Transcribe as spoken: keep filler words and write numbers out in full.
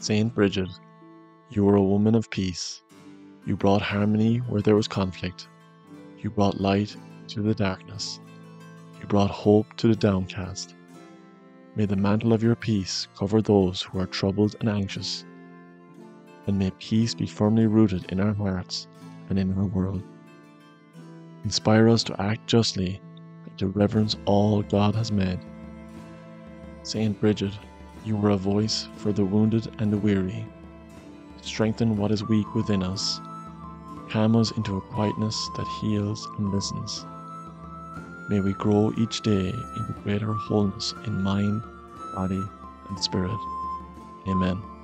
Saint Brigid, you were a woman of peace. You brought harmony where there was conflict. You brought light to the darkness. You brought hope to the downcast. May the mantle of your peace cover those who are troubled and anxious. And may peace be firmly rooted in our hearts and in our world. Inspire us to act justly and to reverence all God has made. Saint Brigid, you were a voice for the wounded and the weary. Strengthen what is weak within us. Calm us into a quietness that heals and listens. May we grow each day into greater wholeness in mind, body, and spirit. Amen.